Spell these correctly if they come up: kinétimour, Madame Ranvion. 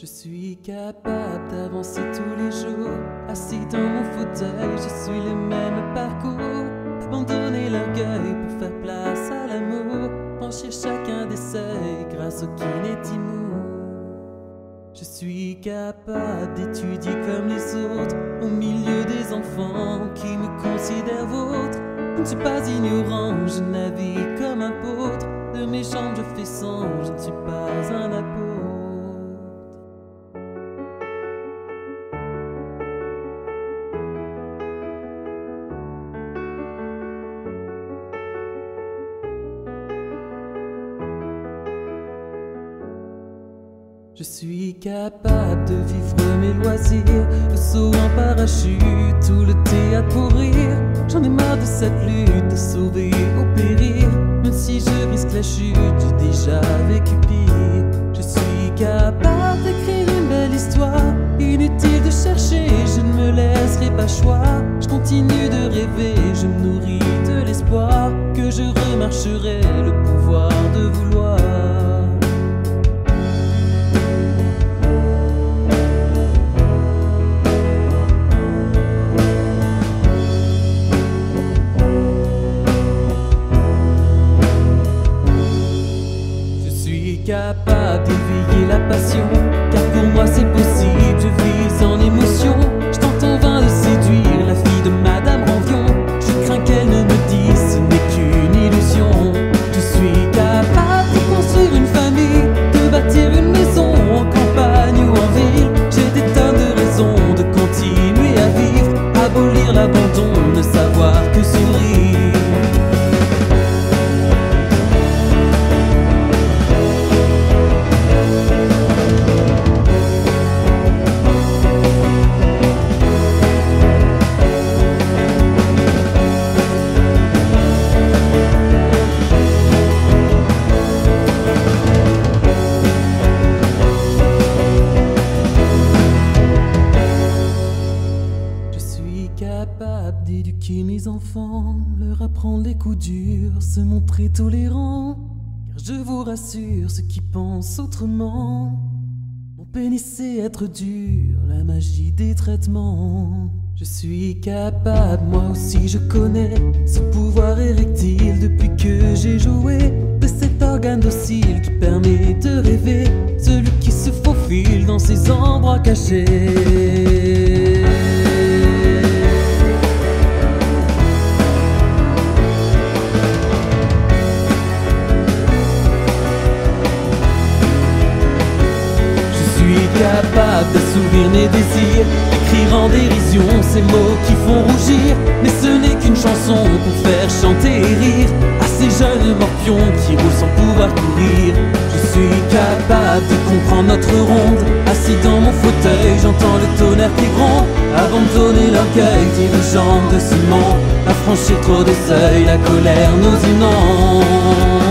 Je suis capable d'avancer tous les jours. Assis dans mon fauteuil, je suis le même parcours. Abandonner l'orgueil pour faire place à l'amour. Franchir chacun des seuils grâce au kinétimour. Je suis capable d'étudier comme les autres, au milieu des enfants qui me considèrent vôtre. Je ne suis pas ignorant, je navigue comme un apôtre. De mes chambres je fais sang, je ne suis pas un apôtre. Je suis capable de vivre mes loisirs, le saut en parachute, tout le théâtre pour rire. J'en ai marre de cette lutte, de sauver au périr. Même si je risque la chute, j'ai déjà vécu pire. Je suis capable d'écrire une belle histoire, inutile de chercher, je ne me laisserai pas choir. Je continue de rêver, je me nourris de l'espoir, que je remarcherai le pouvoir de vouloir. Capable d'éveiller la passion, car pour moi c'est possible, je vis en émotion. Je tente en vain de séduire la fille de Madame Ranvion. Je crains qu'elle ne me dise ce n'est qu'une illusion. Je suis capable de construire une famille, de bâtir une maison en campagne ou en ville. J'ai des tas de raisons de continuer à vivre, abolir l'abandon, ne savoir que sourire. Capable d'éduquer mes enfants, leur apprendre les coups durs, se montrer tolérant. Car je vous rassure, ceux qui pensent autrement ont peiné à être dur, la magie des traitements. Je suis capable, moi aussi je connais ce pouvoir érectile depuis que j'ai joué. De cet organe docile qui permet de rêver, celui qui se faufile dans ses endroits cachés. Capable d'assouvir mes désirs, écrire en dérision ces mots qui font rougir. Mais ce n'est qu'une chanson pour faire chanter et rire à ces jeunes morpions qui roulent sans pouvoir courir. Je suis capable de comprendre notre ronde. Assis dans mon fauteuil, j'entends le tonnerre qui gronde. Abandonner l'orgueil, dire aux jambes de ciment, affranchir trop de seuils, la colère nous inonde.